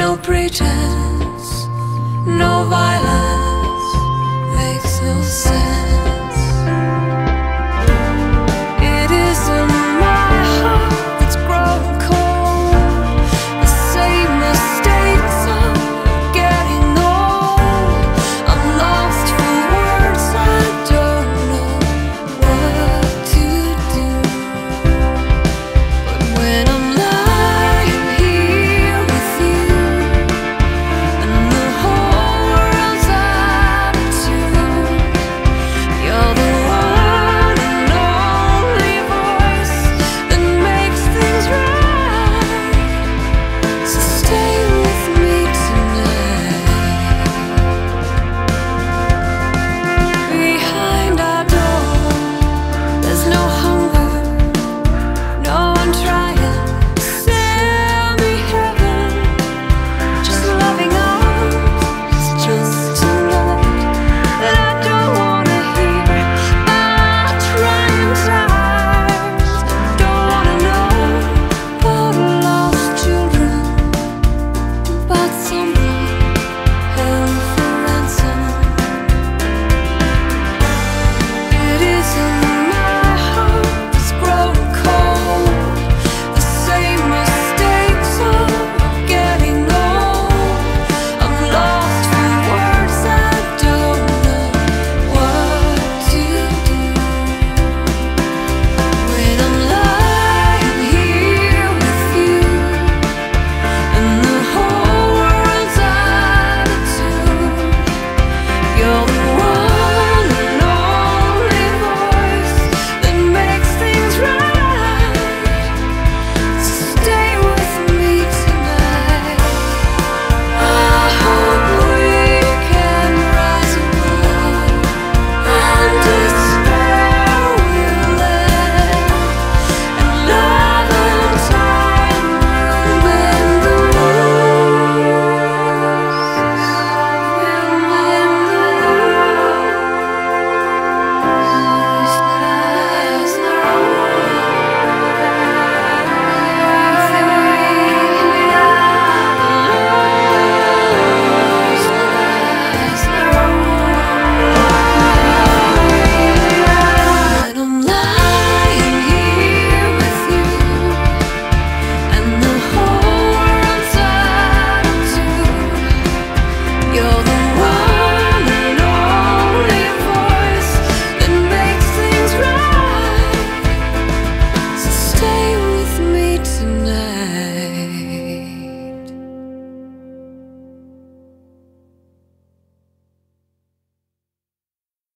No pretense, no violence, makes no sense.